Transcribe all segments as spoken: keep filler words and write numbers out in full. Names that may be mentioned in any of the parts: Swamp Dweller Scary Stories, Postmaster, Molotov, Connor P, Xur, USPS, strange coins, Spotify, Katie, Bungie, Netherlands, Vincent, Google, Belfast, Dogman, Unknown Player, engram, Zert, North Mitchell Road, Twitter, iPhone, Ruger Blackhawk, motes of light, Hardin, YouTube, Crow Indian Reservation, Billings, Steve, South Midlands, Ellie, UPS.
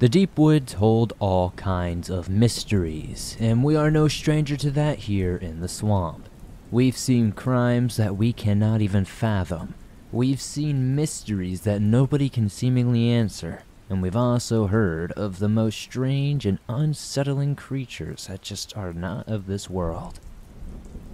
The deep woods hold all kinds of mysteries, and we are no stranger to that here in the swamp. We've seen crimes that we cannot even fathom. We've seen mysteries that nobody can seemingly answer. And we've also heard of the most strange and unsettling creatures that just are not of this world.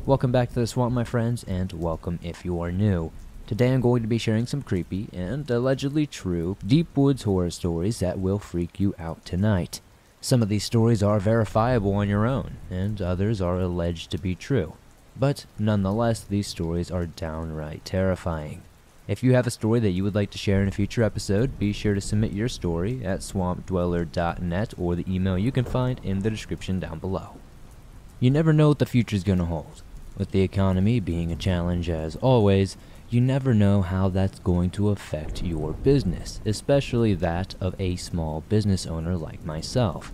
Welcome back to the swamp, my friends, and welcome if you are new. Today I'm going to be sharing some creepy and allegedly true deep woods horror stories that will freak you out tonight. Some of these stories are verifiable on your own, and others are alleged to be true. But nonetheless, these stories are downright terrifying. If you have a story that you would like to share in a future episode, be sure to submit your story at swamp dweller dot net or the email you can find in the description down below. You never know what the future is going to hold. With the economy being a challenge as always, you never know how that's going to affect your business, especially that of a small business owner like myself.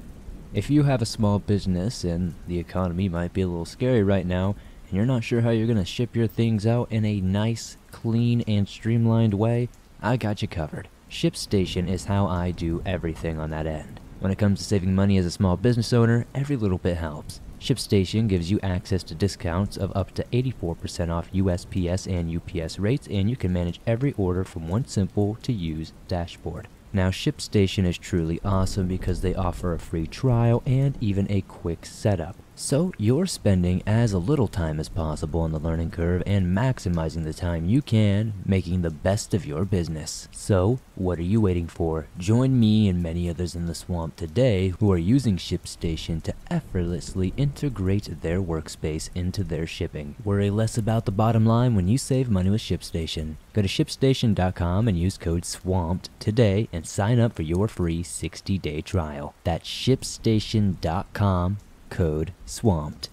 If you have a small business and the economy might be a little scary right now, and you're not sure how you're going to ship your things out in a nice, clean, and streamlined way, I got you covered. ShipStation is how I do everything on that end. When it comes to saving money as a small business owner, every little bit helps. ShipStation gives you access to discounts of up to eighty-four percent off U S P S and U P S rates, and you can manage every order from one simple to use dashboard. Now, ShipStation is truly awesome because they offer a free trial and even a quick setup. So you're spending as little time as possible on the learning curve and maximizing the time you can, making the best of your business. So what are you waiting for? Join me and many others in the swamp today who are using ShipStation to effortlessly integrate their workspace into their shipping. Worry less about the bottom line when you save money with ShipStation. Go to ship station dot com and use code SWAMPED today and sign up for your free sixty day trial. That's ship station dot com. Code SWAMPED.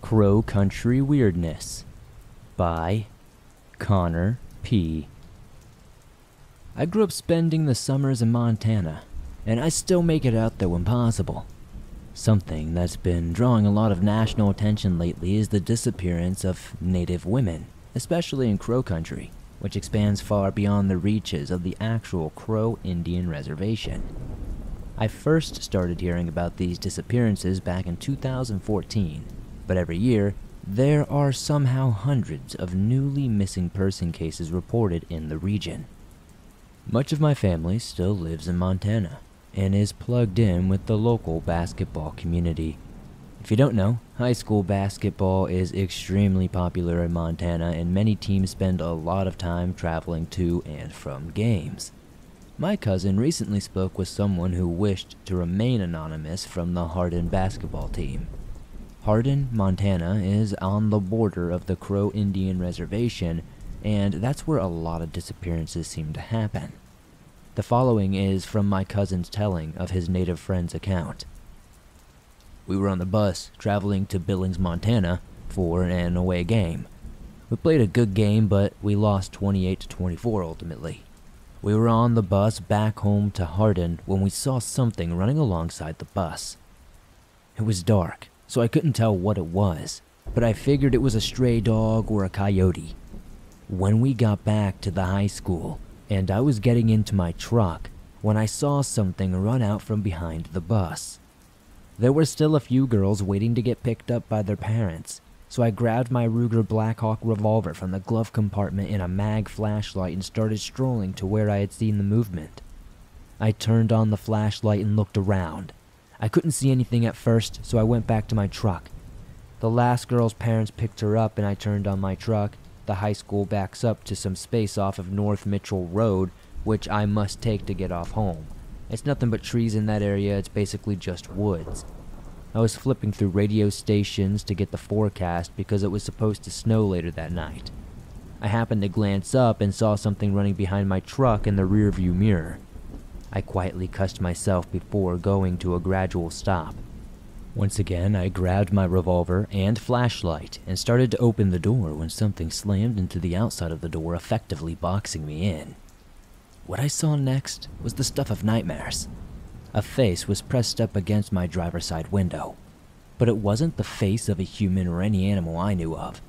Crow Country Weirdness by Connor P. I grew up spending the summers in Montana, and I still make it out there when possible. Something that's been drawing a lot of national attention lately is the disappearance of Native women, especially in Crow Country, which expands far beyond the reaches of the actual Crow Indian Reservation. I first started hearing about these disappearances back in two thousand fourteen, but every year, there are somehow hundreds of newly missing person cases reported in the region. Much of my family still lives in Montana and is plugged in with the local basketball community. If you don't know, high school basketball is extremely popular in Montana, and many teams spend a lot of time traveling to and from games. My cousin recently spoke with someone who wished to remain anonymous from the Hardin basketball team. Hardin, Montana is on the border of the Crow Indian Reservation, and that's where a lot of disappearances seem to happen. The following is from my cousin's telling of his native friend's account. We were on the bus traveling to Billings, Montana for an away game. We played a good game, but we lost twenty-eight to twenty-four ultimately. We were on the bus back home to Hardin when we saw something running alongside the bus. It was dark, so I couldn't tell what it was, but I figured it was a stray dog or a coyote. When we got back to the high school and I was getting into my truck when I saw something run out from behind the bus. There were still a few girls waiting to get picked up by their parents, so I grabbed my Ruger Blackhawk revolver from the glove compartment and a mag flashlight and started strolling to where I had seen the movement. I turned on the flashlight and looked around. I couldn't see anything at first, so I went back to my truck. The last girl's parents picked her up and I turned on my truck. The high school backs up to some space off of North Mitchell Road, which I must take to get off home. It's nothing but trees in that area, it's basically just woods. I was flipping through radio stations to get the forecast because it was supposed to snow later that night. I happened to glance up and saw something running behind my truck in the rearview mirror. I quietly cussed myself before going to a gradual stop. Once again, I grabbed my revolver and flashlight and started to open the door when something slammed into the outside of the door, effectively boxing me in. What I saw next was the stuff of nightmares. A face was pressed up against my driver's side window, but it wasn't the face of a human or any animal I knew of.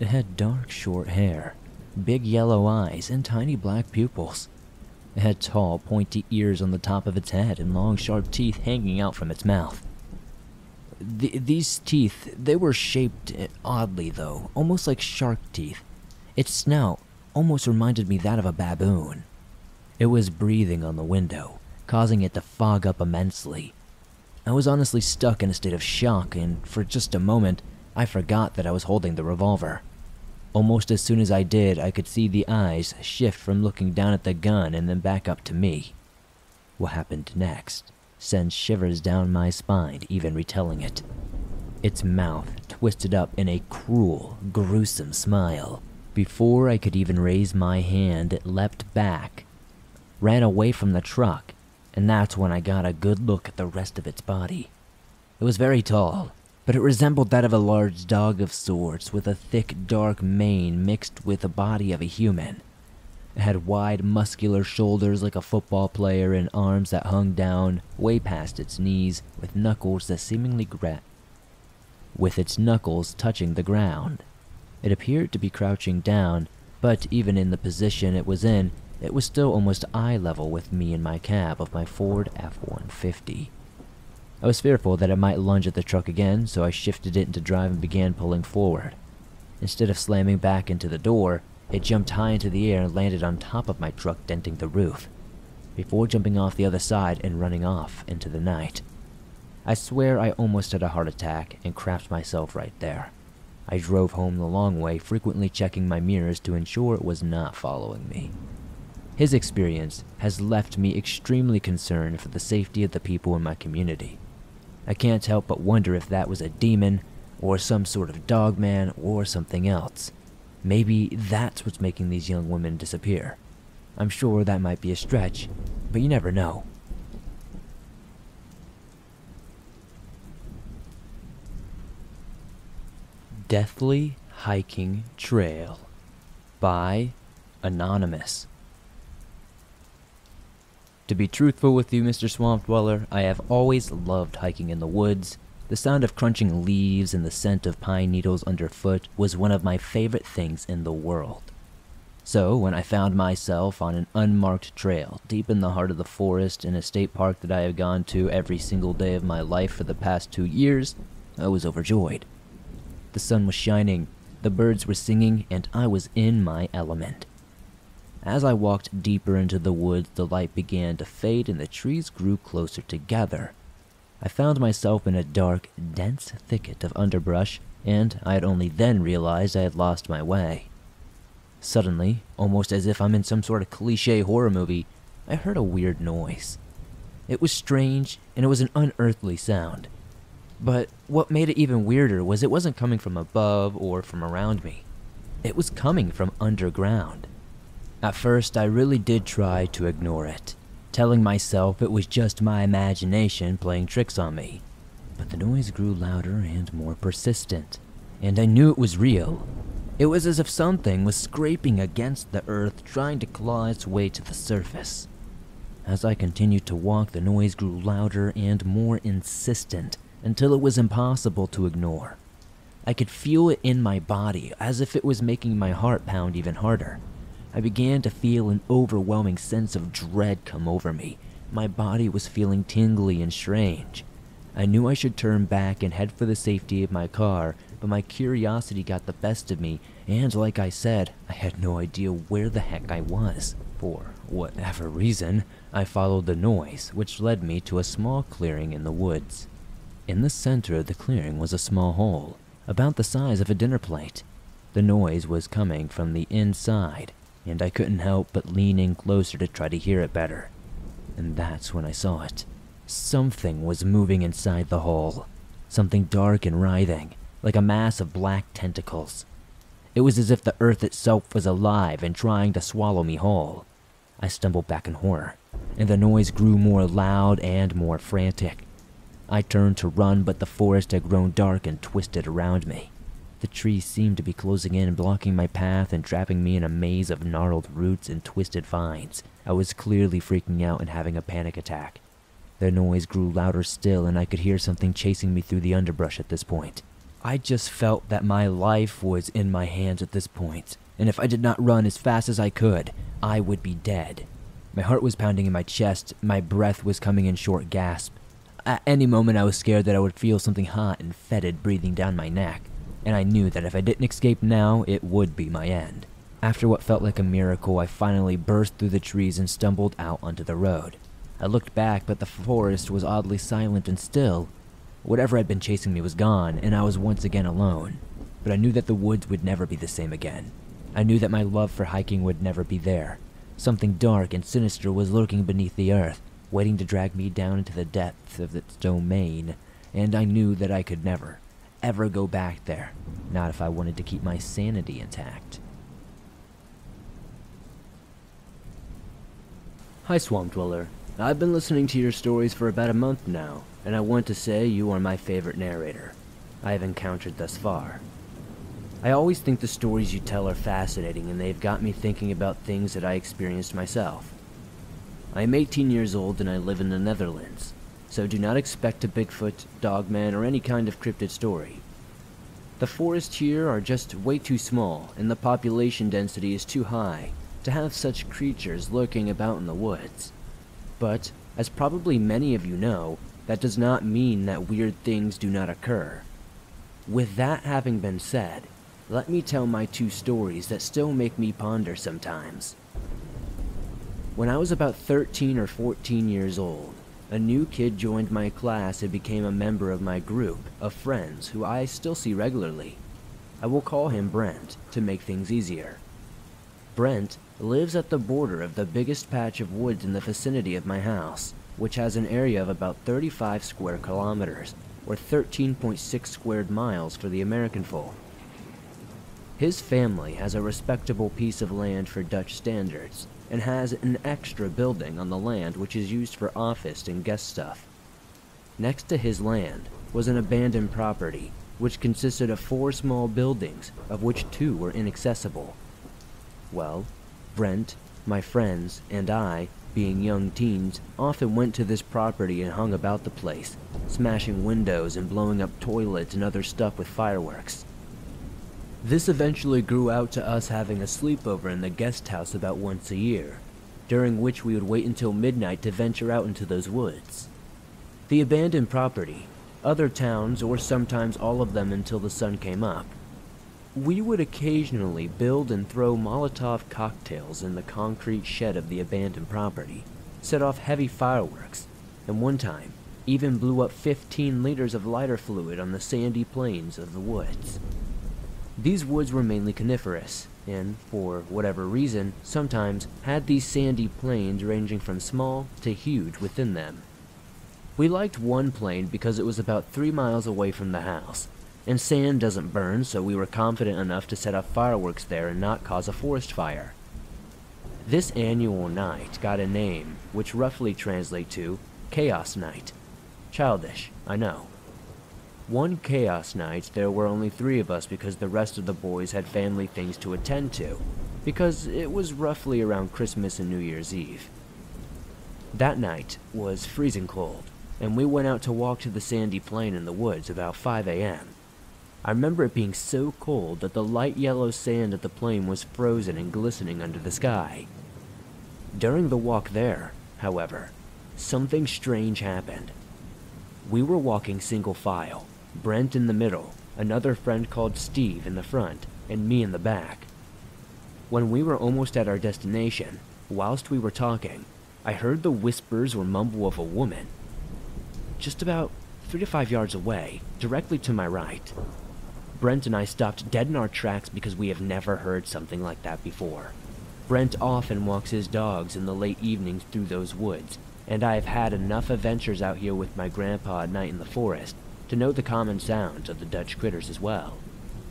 It had dark, short hair, big yellow eyes, and tiny black pupils. It had tall, pointy ears on the top of its head and long, sharp teeth hanging out from its mouth. Th these teeth, they were shaped oddly, though, almost like shark teeth. Its snout almost reminded me that of a baboon. It was breathing on the window, causing it to fog up immensely. I was honestly stuck in a state of shock, and for just a moment, I forgot that I was holding the revolver. Almost as soon as I did, I could see the eyes shift from looking down at the gun and then back up to me. What happened next sent shivers down my spine, even retelling it. Its mouth twisted up in a cruel, gruesome smile. Before I could even raise my hand, it leapt back, ran away from the truck, and that's when I got a good look at the rest of its body. It was very tall, but it resembled that of a large dog of sorts, with a thick, dark mane mixed with the body of a human. It had wide, muscular shoulders like a football player and arms that hung down way past its knees, with knuckles that seemingly gra- with its knuckles touching the ground. It appeared to be crouching down, but even in the position it was in, it was still almost eye level with me in my cab of my Ford F one fifty. I was fearful that it might lunge at the truck again, so I shifted it into drive and began pulling forward. Instead of slamming back into the door, it jumped high into the air and landed on top of my truck, denting the roof, before jumping off the other side and running off into the night. I swear I almost had a heart attack and crapped myself right there. I drove home the long way, frequently checking my mirrors to ensure it was not following me. His experience has left me extremely concerned for the safety of the people in my community. I can't help but wonder if that was a demon, or some sort of dogman, or something else. Maybe that's what's making these young women disappear. I'm sure that might be a stretch, but you never know. Deathly Hiking Trail by Anonymous. To be truthful with you, Mister Swamp Dweller, I have always loved hiking in the woods. The sound of crunching leaves and the scent of pine needles underfoot was one of my favorite things in the world. So, when I found myself on an unmarked trail, deep in the heart of the forest in a state park that I have gone to every single day of my life for the past two years, I was overjoyed. The sun was shining, the birds were singing, and I was in my element. As I walked deeper into the woods, the light began to fade and the trees grew closer together. I found myself in a dark, dense thicket of underbrush, and I had only then realized I had lost my way. Suddenly, almost as if I'm in some sort of cliché horror movie, I heard a weird noise. It was strange, and it was an unearthly sound. But what made it even weirder was it wasn't coming from above or from around me. It was coming from underground. At first, I really did try to ignore it, telling myself it was just my imagination playing tricks on me. But the noise grew louder and more persistent, and I knew it was real. It was as if something was scraping against the earth, trying to claw its way to the surface. As I continued to walk, the noise grew louder and more insistent, until it was impossible to ignore. I could feel it in my body, as if it was making my heart pound even harder. I began to feel an overwhelming sense of dread come over me. My body was feeling tingly and strange. I knew I should turn back and head for the safety of my car, but my curiosity got the best of me, and like I said, I had no idea where the heck I was. For whatever reason, I followed the noise, which led me to a small clearing in the woods. In the center of the clearing was a small hole, about the size of a dinner plate. The noise was coming from the inside, and I couldn't help but lean in closer to try to hear it better. And that's when I saw it. Something was moving inside the hole. Something dark and writhing, like a mass of black tentacles. It was as if the earth itself was alive and trying to swallow me whole. I stumbled back in horror, and the noise grew more loud and more frantic. I turned to run, but the forest had grown dark and twisted around me. The trees seemed to be closing in, blocking my path and trapping me in a maze of gnarled roots and twisted vines. I was clearly freaking out and having a panic attack. The noise grew louder still, and I could hear something chasing me through the underbrush at this point. I just felt that my life was in my hands at this point, and if I did not run as fast as I could, I would be dead. My heart was pounding in my chest, my breath was coming in short gasps. At any moment I was scared that I would feel something hot and fetid breathing down my neck, and I knew that if I didn't escape now, it would be my end. After what felt like a miracle, I finally burst through the trees and stumbled out onto the road. I looked back, but the forest was oddly silent and still. Whatever had been chasing me was gone, and I was once again alone. But I knew that the woods would never be the same again. I knew that my love for hiking would never be there. Something dark and sinister was lurking beneath the earth, waiting to drag me down into the depths of its domain, and I knew that I could never, ever go back there. Not if I wanted to keep my sanity intact. Hi, Swamp Dweller. I've been listening to your stories for about a month now, and I want to say you are my favorite narrator I have encountered thus far. I always think the stories you tell are fascinating, and they've got me thinking about things that I experienced myself. I am eighteen years old and I live in the Netherlands, so do not expect a Bigfoot, Dogman, or any kind of cryptid story. The forests here are just way too small, and the population density is too high to have such creatures lurking about in the woods. But, as probably many of you know, that does not mean that weird things do not occur. With that having been said, let me tell my two stories that still make me ponder sometimes. When I was about thirteen or fourteen years old, a new kid joined my class and became a member of my group of friends who I still see regularly. I will call him Brent to make things easier. Brent lives at the border of the biggest patch of woods in the vicinity of my house, which has an area of about thirty-five square kilometers, or thirteen point six squared miles for the American folk. His family has a respectable piece of land for Dutch standards, and has an extra building on the land which is used for office and guest stuff. Next to his land was an abandoned property, which consisted of four small buildings, of which two were inaccessible. Well, Brent, my friends, and I, being young teens, often went to this property and hung about the place, smashing windows and blowing up toilets and other stuff with fireworks. This eventually grew out to us having a sleepover in the guest house about once a year, during which we would wait until midnight to venture out into those woods. The abandoned property, other towns, or sometimes all of them until the sun came up. We would occasionally build and throw Molotov cocktails in the concrete shed of the abandoned property, set off heavy fireworks, and one time even blew up fifteen liters of lighter fluid on the sandy plains of the woods. These woods were mainly coniferous, and for whatever reason, sometimes had these sandy plains ranging from small to huge within them. We liked one plain because it was about three miles away from the house, and sand doesn't burn, so we were confident enough to set off fireworks there and not cause a forest fire. This annual night got a name, which roughly translates to Chaos Night. Childish, I know. One Chaos Night, there were only three of us because the rest of the boys had family things to attend to, because it was roughly around Christmas and New Year's Eve. That night was freezing cold, and we went out to walk to the sandy plain in the woods about five a m I remember it being so cold that the light yellow sand at the plain was frozen and glistening under the sky. During the walk there, however, something strange happened. We were walking single file, Brent in the middle, another friend called Steve in the front, and me in the back. When we were almost at our destination, whilst we were talking, I heard the whispers or mumble of a woman, just about three to five yards away, directly to my right. Brent and I stopped dead in our tracks because we have never heard something like that before. Brent often walks his dogs in the late evenings through those woods, and I have had enough adventures out here with my grandpa at night in the forest to know the common sounds of the Dutch critters as well.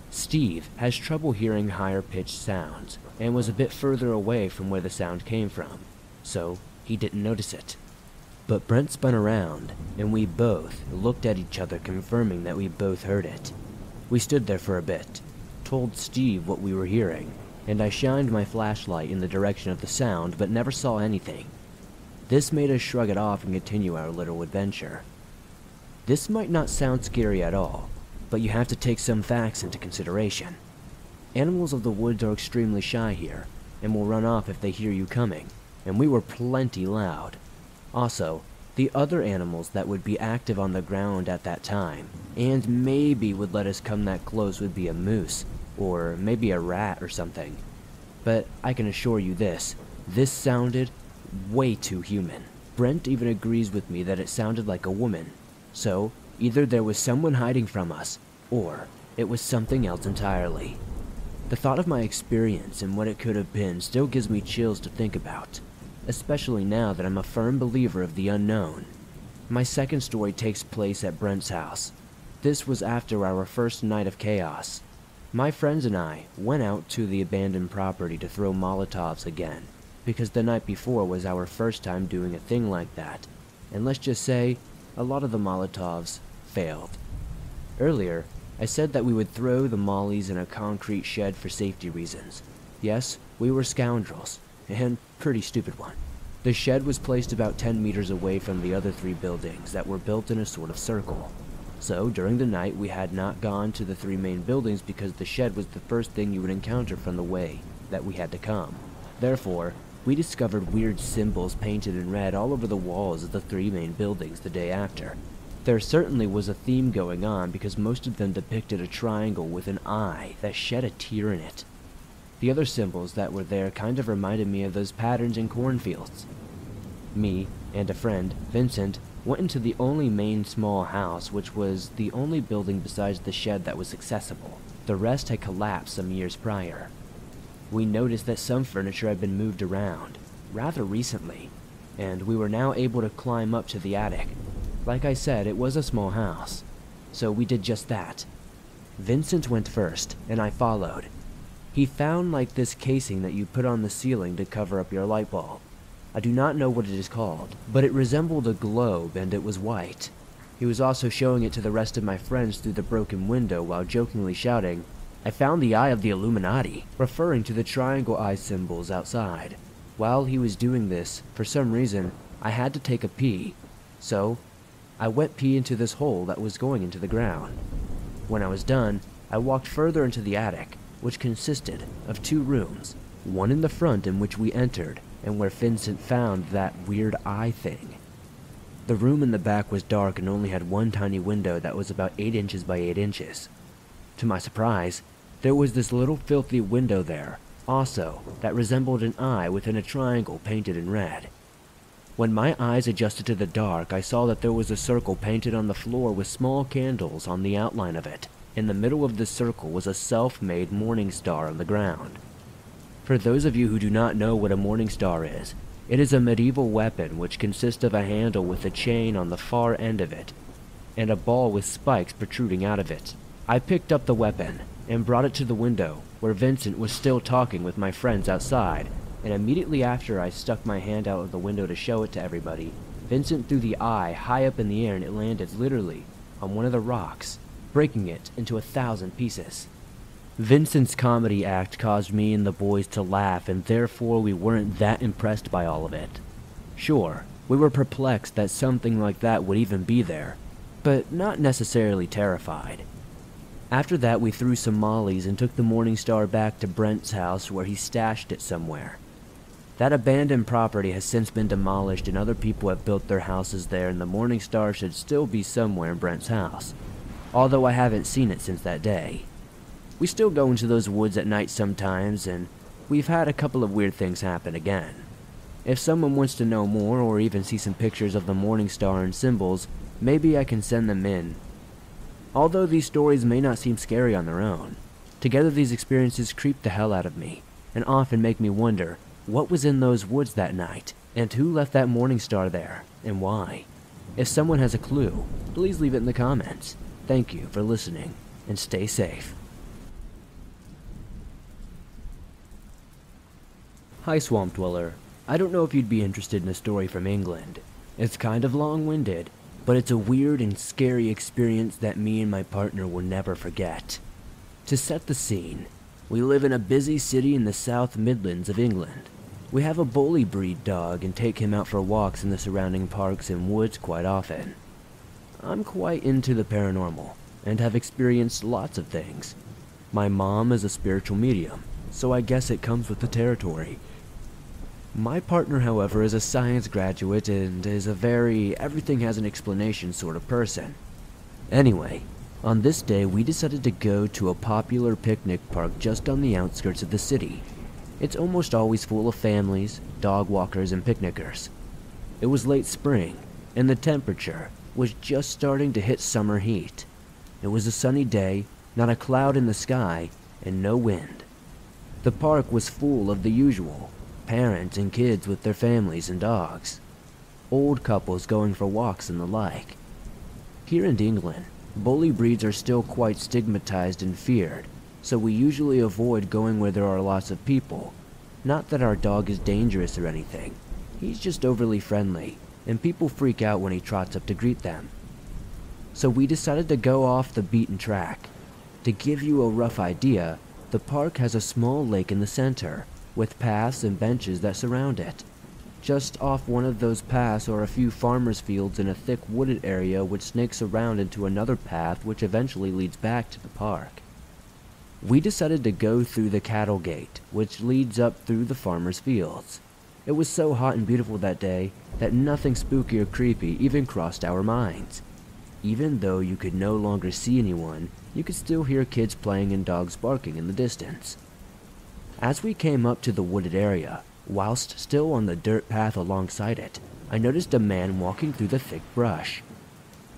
Steve has trouble hearing higher-pitched sounds, and was a bit further away from where the sound came from, so he didn't notice it. But Brent spun around, and we both looked at each other, confirming that we both heard it. We stood there for a bit, told Steve what we were hearing, and I shined my flashlight in the direction of the sound but never saw anything. This made us shrug it off and continue our little adventure. This might not sound scary at all, but you have to take some facts into consideration. Animals of the woods are extremely shy here, and will run off if they hear you coming, and we were plenty loud. Also, the other animals that would be active on the ground at that time, and maybe would let us come that close, would be a moose, or maybe a rat or something. But I can assure you this, this sounded way too human. Brent even agrees with me that it sounded like a woman. So, either there was someone hiding from us, or it was something else entirely. The thought of my experience and what it could have been still gives me chills to think about, especially now that I'm a firm believer of the unknown. My second story takes place at Brent's house. This was after our first night of chaos. My friends and I went out to the abandoned property to throw Molotovs again, because the night before was our first time doing a thing like that, and let's just say, a lot of the Molotovs failed. Earlier, I said that we would throw the mollies in a concrete shed for safety reasons. Yes, we were scoundrels, and pretty stupid one. The shed was placed about ten meters away from the other three buildings that were built in a sort of circle. So, during the night, we had not gone to the three main buildings because the shed was the first thing you would encounter from the way that we had to come. Therefore, we discovered weird symbols painted in red all over the walls of the three main buildings the day after. There certainly was a theme going on because most of them depicted a triangle with an eye that shed a tear in it. The other symbols that were there kind of reminded me of those patterns in cornfields. Me and a friend, Vincent, went into the only main small house, which was the only building besides the shed that was accessible. The rest had collapsed some years prior. We noticed that some furniture had been moved around, rather recently, and we were now able to climb up to the attic. Like I said, it was a small house, so we did just that. Vincent went first, and I followed. He found like this casing that you put on the ceiling to cover up your light bulb. I do not know what it is called, but it resembled a globe and it was white. He was also showing it to the rest of my friends through the broken window while jokingly shouting, "I found the eye of the Illuminati," referring to the triangle eye symbols outside. While he was doing this, for some reason, I had to take a pee. So, I went pee into this hole that was going into the ground. When I was done, I walked further into the attic, which consisted of two rooms, one in the front in which we entered, and where Vincent found that weird eye thing. The room in the back was dark and only had one tiny window that was about eight inches by eight inches. To my surprise, there was this little filthy window there, also, that resembled an eye within a triangle painted in red. When my eyes adjusted to the dark, I saw that there was a circle painted on the floor with small candles on the outline of it. In the middle of this circle was a self-made morning star on the ground. For those of you who do not know what a morning star is, it is a medieval weapon which consists of a handle with a chain on the far end of it, and a ball with spikes protruding out of it. I picked up the weapon, and brought it to the window, where Vincent was still talking with my friends outside, and immediately after I stuck my hand out of the window to show it to everybody, Vincent threw the eye high up in the air and it landed, literally, on one of the rocks, breaking it into a thousand pieces. Vincent's comedy act caused me and the boys to laugh, and therefore we weren't that impressed by all of it. Sure, we were perplexed that something like that would even be there, but not necessarily terrified. After that, we threw some mollies and took the Morning Star back to Brent's house, where he stashed it somewhere. That abandoned property has since been demolished and other people have built their houses there, and the Morning Star should still be somewhere in Brent's house, although I haven't seen it since that day. We still go into those woods at night sometimes, and we've had a couple of weird things happen again. If someone wants to know more or even see some pictures of the Morning Star and symbols, maybe I can send them in. Although these stories may not seem scary on their own, together these experiences creep the hell out of me, and often make me wonder what was in those woods that night, and who left that Morning Star there, and why. If someone has a clue, please leave it in the comments. Thank you for listening, and stay safe. Hi Swamp Dweller, I don't know if you'd be interested in a story from England. It's kind of long-winded, but it's a weird and scary experience that me and my partner will never forget. To set the scene, we live in a busy city in the South Midlands of England. We have a bully breed dog and take him out for walks in the surrounding parks and woods quite often. I'm quite into the paranormal, and have experienced lots of things. My mom is a spiritual medium, so I guess it comes with the territory. My partner, however, is a science graduate and is a very everything has an explanation sort of person. Anyway, on this day we decided to go to a popular picnic park just on the outskirts of the city. It's almost always full of families, dog walkers, and picnickers. It was late spring, and the temperature was just starting to hit summer heat. It was a sunny day, not a cloud in the sky, and no wind. The park was full of the usual, parents and kids with their families and dogs, old couples going for walks and the like. Here in England, bully breeds are still quite stigmatized and feared, so we usually avoid going where there are lots of people. Not that our dog is dangerous or anything, he's just overly friendly, and people freak out when he trots up to greet them. So we decided to go off the beaten track. To give you a rough idea, the park has a small lake in the center, with paths and benches that surround it. Just off one of those paths are a few farmers' fields and a thick wooded area which snakes around into another path which eventually leads back to the park. We decided to go through the cattle gate, which leads up through the farmers' fields. It was so hot and beautiful that day that nothing spooky or creepy even crossed our minds. Even though you could no longer see anyone, you could still hear kids playing and dogs barking in the distance. As we came up to the wooded area, whilst still on the dirt path alongside it, I noticed a man walking through the thick brush.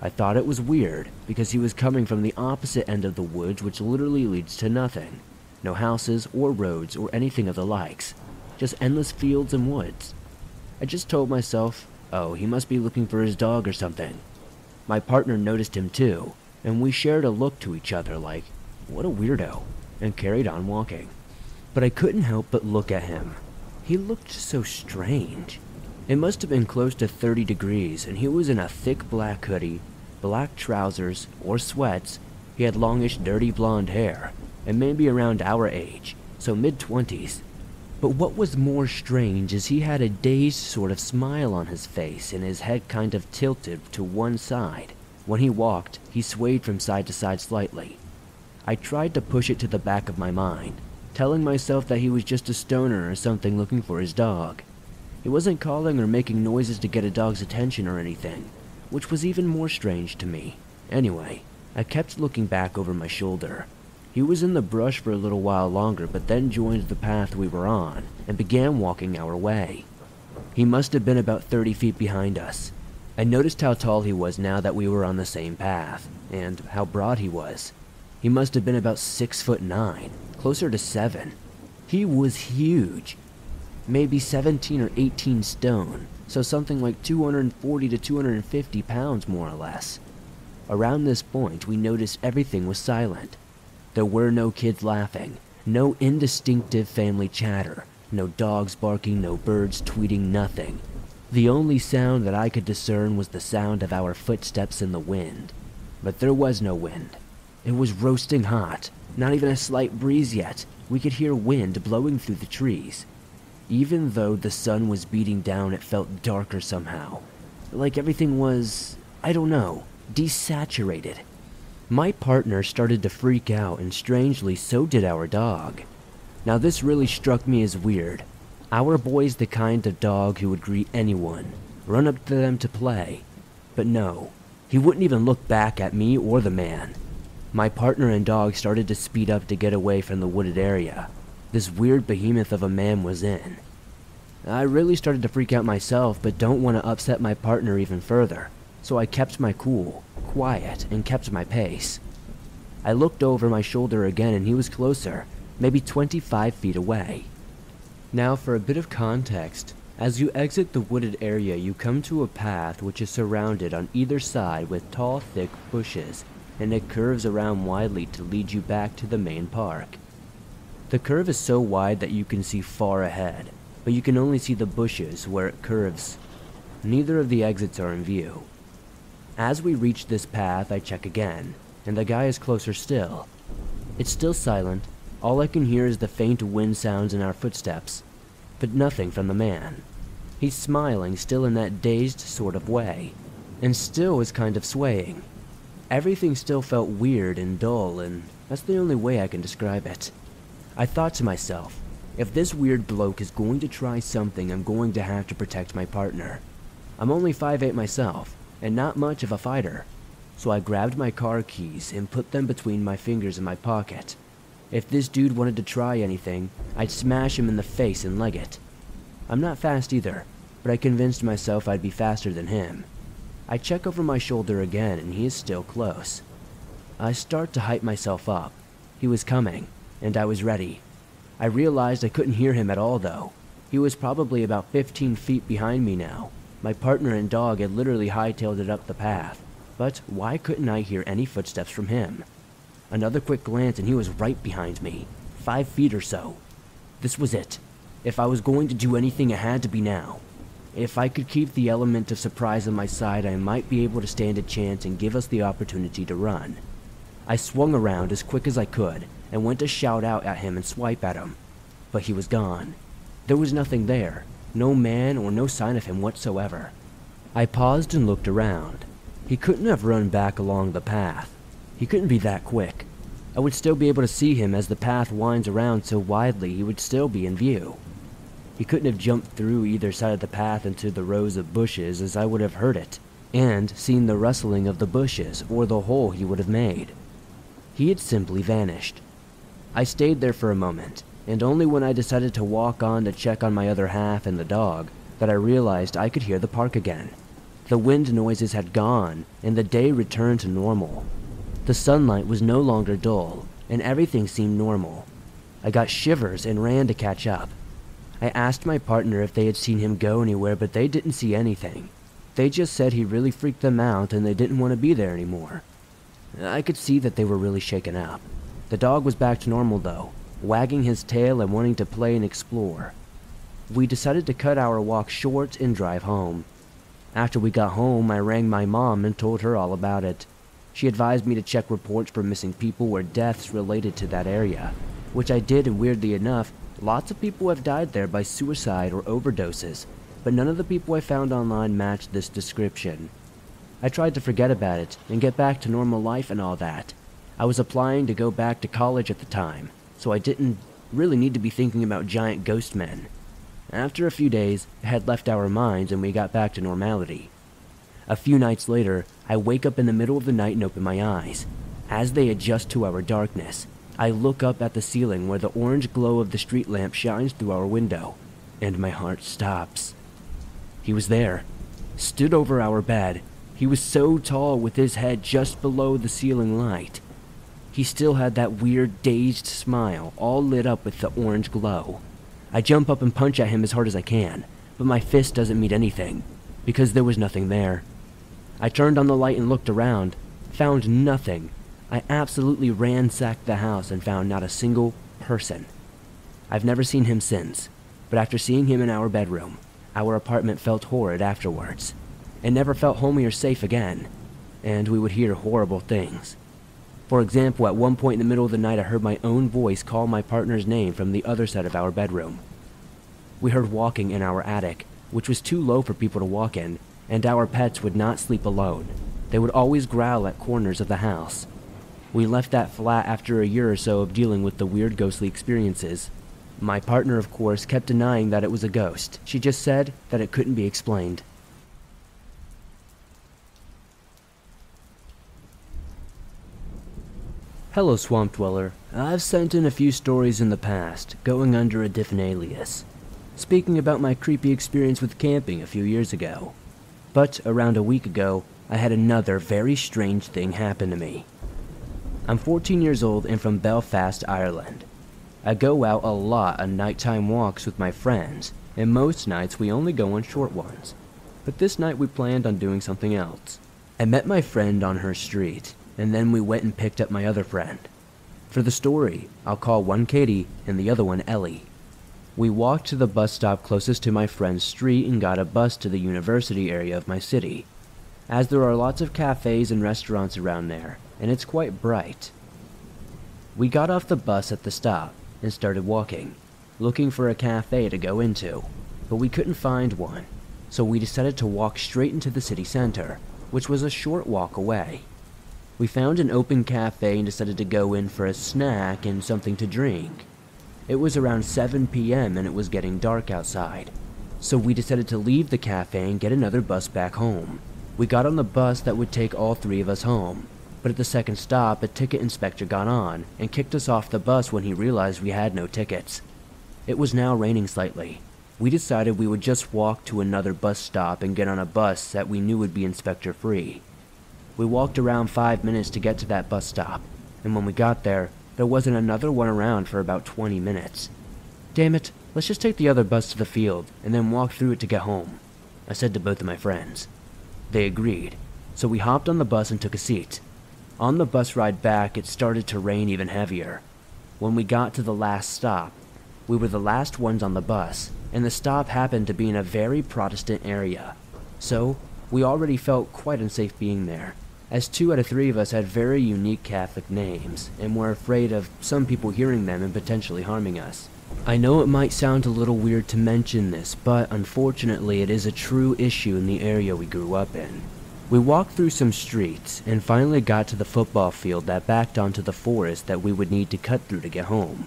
I thought it was weird because he was coming from the opposite end of the woods, which literally leads to nothing. No houses or roads or anything of the likes, just endless fields and woods. I just told myself, oh, he must be looking for his dog or something. My partner noticed him too, and we shared a look to each other like, what a weirdo, and carried on walking. But I couldn't help but look at him. He looked so strange. It must have been close to thirty degrees, and he was in a thick black hoodie, black trousers or sweats. He had longish dirty blonde hair, and maybe around our age, so mid-twenties. But what was more strange is he had a dazed sort of smile on his face and his head kind of tilted to one side. When he walked, he swayed from side to side slightly. I tried to push it to the back of my mind, telling myself that he was just a stoner or something looking for his dog. He wasn't calling or making noises to get a dog's attention or anything, which was even more strange to me. Anyway, I kept looking back over my shoulder. He was in the brush for a little while longer, but then joined the path we were on and began walking our way. He must have been about thirty feet behind us. I noticed how tall he was now that we were on the same path, and how broad he was. He must have been about six foot nine, closer to seven. He was huge, maybe seventeen or eighteen stone, so something like two hundred forty to two hundred fifty pounds more or less. Around this point, we noticed everything was silent. There were no kids laughing, no indistinctive family chatter, no dogs barking, no birds tweeting, nothing. The only sound that I could discern was the sound of our footsteps in the wind. But there was no wind. It was roasting hot, not even a slight breeze yet. We could hear wind blowing through the trees. Even though the sun was beating down, it felt darker somehow. Like everything was, I don't know, desaturated. My partner started to freak out, and strangely, so did our dog. Now this really struck me as weird. Our boy's the kind of dog who would greet anyone, run up to them to play. But no, he wouldn't even look back at me or the man. My partner and dog started to speed up to get away from the wooded area this weird behemoth of a man was in. I really started to freak out myself, but don't want to upset my partner even further, so I kept my cool, quiet, and kept my pace. I looked over my shoulder again, and he was closer, maybe twenty-five feet away. Now for a bit of context, as you exit the wooded area, you come to a path which is surrounded on either side with tall, thick bushes, and it curves around widely to lead you back to the main park. The curve is so wide that you can see far ahead, but you can only see the bushes where it curves. Neither of the exits are in view. As we reach this path, I check again, and the guy is closer still. It's still silent. All I can hear is the faint wind sounds and our footsteps, but nothing from the man. He's smiling, still in that dazed sort of way, and still is kind of swaying. Everything still felt weird and dull, and that's the only way I can describe it. I thought to myself, if this weird bloke is going to try something, I'm going to have to protect my partner. I'm only five eight myself, and not much of a fighter, so I grabbed my car keys and put them between my fingers in my pocket. If this dude wanted to try anything, I'd smash him in the face and leg it. I'm not fast either, but I convinced myself I'd be faster than him. I check over my shoulder again and he is still close. I start to hype myself up. He was coming, and I was ready. I realized I couldn't hear him at all though. He was probably about fifteen feet behind me now. My partner and dog had literally hightailed it up the path, but why couldn't I hear any footsteps from him? Another quick glance and he was right behind me, five feet or so. This was it. If I was going to do anything, it had to be now. If I could keep the element of surprise on my side, I might be able to stand a chance and give us the opportunity to run. I swung around as quick as I could and went to shout out at him and swipe at him, but he was gone. There was nothing there, no man or no sign of him whatsoever. I paused and looked around. He couldn't have run back along the path. He couldn't be that quick. I would still be able to see him as the path winds around so widely he would still be in view. He couldn't have jumped through either side of the path into the rows of bushes as I would have heard it, and seen the rustling of the bushes or the hole he would have made. He had simply vanished. I stayed there for a moment, and only when I decided to walk on to check on my other half and the dog, that I realized I could hear the park again. The wind noises had gone, and the day returned to normal. The sunlight was no longer dull, and everything seemed normal. I got shivers and ran to catch up. I asked my partner if they had seen him go anywhere, but they didn't see anything. They just said he really freaked them out and they didn't want to be there anymore. I could see that they were really shaken up. The dog was back to normal though, wagging his tail and wanting to play and explore. We decided to cut our walk short and drive home. After we got home, I rang my mom and told her all about it. She advised me to check reports for missing people or deaths related to that area, which I did, and weirdly enough, lots of people have died there by suicide or overdoses, but none of the people I found online matched this description. I tried to forget about it and get back to normal life and all that. I was applying to go back to college at the time, so I didn't really need to be thinking about giant ghost men. After a few days, it had left our minds and we got back to normality. A few nights later, I wake up in the middle of the night and open my eyes. As they adjust to our darkness, I look up at the ceiling where the orange glow of the street lamp shines through our window, and my heart stops. He was there, stood over our bed. He was so tall with his head just below the ceiling light. He still had that weird, dazed smile, all lit up with the orange glow. I jump up and punch at him as hard as I can, but my fist doesn't meet anything, because there was nothing there. I turned on the light and looked around, found nothing. I absolutely ransacked the house and found not a single person. I've never seen him since, but after seeing him in our bedroom, our apartment felt horrid afterwards. It never felt homey or safe again, and we would hear horrible things. For example, at one point in the middle of the night, I heard my own voice call my partner's name from the other side of our bedroom. We heard walking in our attic, which was too low for people to walk in, and our pets would not sleep alone. They would always growl at corners of the house. We left that flat after a year or so of dealing with the weird ghostly experiences. My partner, of course, kept denying that it was a ghost. She just said that it couldn't be explained. Hello, Swamp Dweller. I've sent in a few stories in the past, going under a different alias, speaking about my creepy experience with camping a few years ago. But around a week ago, I had another very strange thing happen to me. I'm fourteen years old and from Belfast, Ireland. I go out a lot on nighttime walks with my friends, and most nights we only go on short ones. But this night we planned on doing something else. I met my friend on her street, and then we went and picked up my other friend. For the story, I'll call one Katie and the other one Ellie. We walked to the bus stop closest to my friend's street and got a bus to the university area of my city, as there are lots of cafes and restaurants around there, and it's quite bright. We got off the bus at the stop and started walking, looking for a cafe to go into, but we couldn't find one, so we decided to walk straight into the city center, which was a short walk away. We found an open cafe and decided to go in for a snack and something to drink. It was around seven p m and it was getting dark outside, so we decided to leave the cafe and get another bus back home. We got on the bus that would take all three of us home, but at the second stop, a ticket inspector got on and kicked us off the bus when he realized we had no tickets. It was now raining slightly. We decided we would just walk to another bus stop and get on a bus that we knew would be inspector-free. We walked around five minutes to get to that bus stop, and when we got there, there wasn't another one around for about twenty minutes. Damn it, let's just take the other bus to the field and then walk through it to get home, I said to both of my friends. They agreed, so we hopped on the bus and took a seat. On the bus ride back, it started to rain even heavier. When we got to the last stop, we were the last ones on the bus, and the stop happened to be in a very Protestant area. So, we already felt quite unsafe being there, as two out of three of us had very unique Catholic names and were afraid of some people hearing them and potentially harming us. I know it might sound a little weird to mention this, but unfortunately it is a true issue in the area we grew up in. We walked through some streets and finally got to the football field that backed onto the forest that we would need to cut through to get home.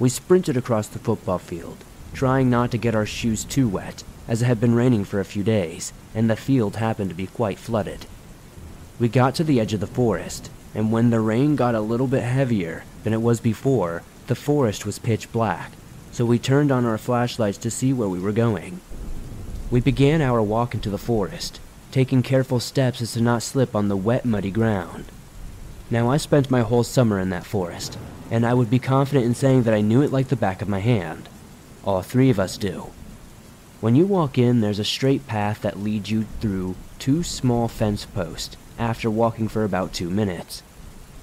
We sprinted across the football field, trying not to get our shoes too wet, as it had been raining for a few days, and the field happened to be quite flooded. We got to the edge of the forest, and when the rain got a little bit heavier than it was before, the forest was pitch black, so we turned on our flashlights to see where we were going. We began our walk into the forest, taking careful steps as to not slip on the wet, muddy ground. Now, I spent my whole summer in that forest, and I would be confident in saying that I knew it like the back of my hand. All three of us do. When you walk in, there's a straight path that leads you through two small fence posts after walking for about two minutes.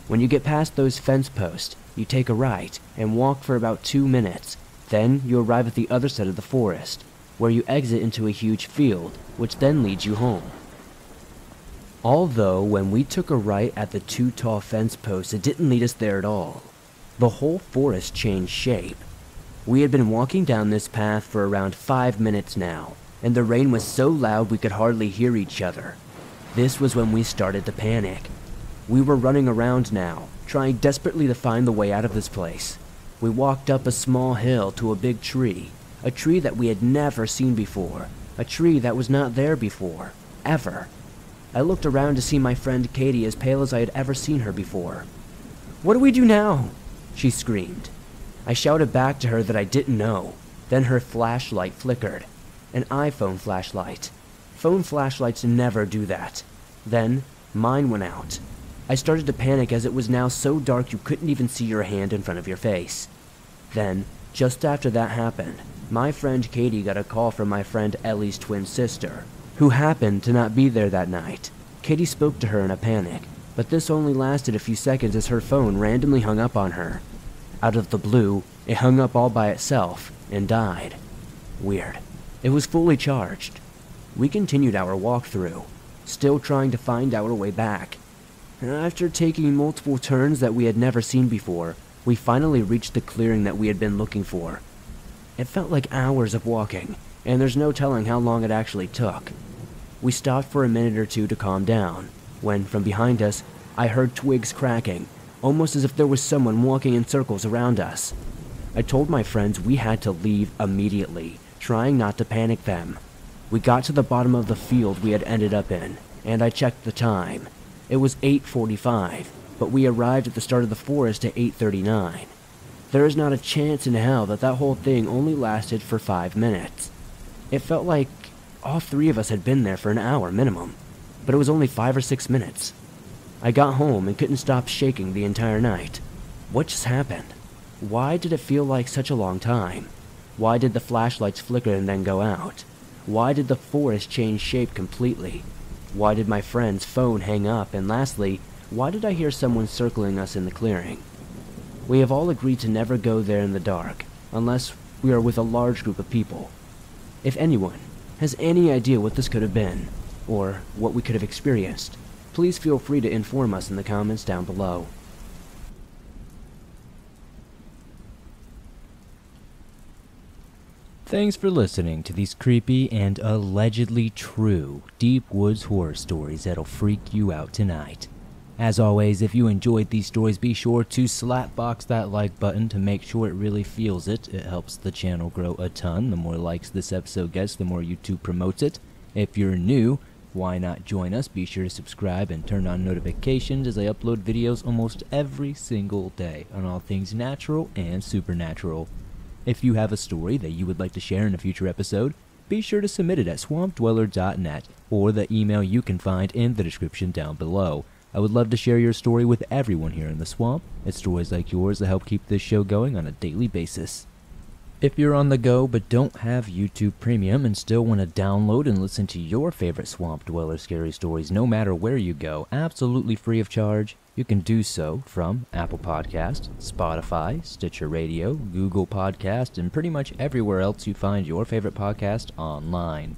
When you get past those fence posts, you take a right and walk for about two minutes. Then you arrive at the other side of the forest, where you exit into a huge field, which then leads you home. Although, when we took a right at the two tall fence posts, it didn't lead us there at all. The whole forest changed shape. We had been walking down this path for around five minutes now, and the rain was so loud we could hardly hear each other. This was when we started to panic. We were running around now, trying desperately to find the way out of this place. We walked up a small hill to a big tree, a tree that we had never seen before, a tree that was not there before, ever. I looked around to see my friend Katie as pale as I had ever seen her before. "What do we do now?" she screamed. I shouted back to her that I didn't know. Then her flashlight flickered. An iPhone flashlight. Phone flashlights never do that. Then, mine went out. I started to panic as it was now so dark you couldn't even see your hand in front of your face. Then, just after that happened, my friend Katie got a call from my friend Ellie's twin sister, who happened to not be there that night. Katie spoke to her in a panic, but this only lasted a few seconds as her phone randomly hung up on her. Out of the blue, it hung up all by itself and died. Weird. It was fully charged. We continued our walkthrough, still trying to find our way back. After taking multiple turns that we had never seen before, we finally reached the clearing that we had been looking for. It felt like hours of walking, and there's no telling how long it actually took. We stopped for a minute or two to calm down, when from behind us, I heard twigs cracking, almost as if there was someone walking in circles around us. I told my friends we had to leave immediately, trying not to panic them. We got to the bottom of the field we had ended up in, and I checked the time. It was eight forty-five, but we arrived at the start of the forest at eight thirty-nine. There is not a chance in hell that that whole thing only lasted for five minutes. It felt like all three of us had been there for an hour minimum, but it was only five or six minutes. I got home and couldn't stop shaking the entire night. What just happened? Why did it feel like such a long time? Why did the flashlights flicker and then go out? Why did the forest change shape completely? Why did my friend's phone hang up? And lastly, why did I hear someone circling us in the clearing? We have all agreed to never go there in the dark, unless we are with a large group of people. If anyone has any idea what this could have been, or what we could have experienced, please feel free to inform us in the comments down below. Thanks for listening to these creepy and allegedly true Deep Woods horror stories that'll freak you out tonight. As always, if you enjoyed these stories, be sure to slapbox that like button to make sure it really feels it. It helps the channel grow a ton. The more likes this episode gets, the more YouTube promotes it. If you're new, why not join us? Be sure to subscribe and turn on notifications as I upload videos almost every single day on all things natural and supernatural. If you have a story that you would like to share in a future episode, be sure to submit it at swamp dweller dot net or the email you can find in the description down below. I would love to share your story with everyone here in the swamp. It's stories like yours that help keep this show going on a daily basis. If you're on the go but don't have YouTube Premium and still want to download and listen to your favorite Swamp Dweller scary stories no matter where you go, absolutely free of charge, you can do so from Apple Podcasts, Spotify, Stitcher Radio, Google Podcasts, and pretty much everywhere else you find your favorite podcast online.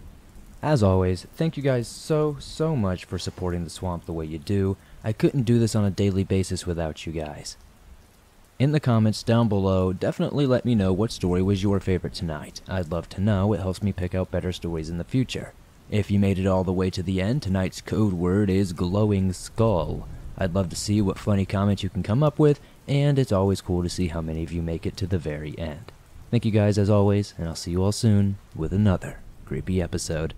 As always, thank you guys so, so much for supporting the swamp the way you do. I couldn't do this on a daily basis without you guys. In the comments down below, definitely let me know what story was your favorite tonight. I'd love to know. It helps me pick out better stories in the future. If you made it all the way to the end, tonight's code word is glowing skull. I'd love to see what funny comments you can come up with, and it's always cool to see how many of you make it to the very end. Thank you guys as always, and I'll see you all soon with another creepy episode.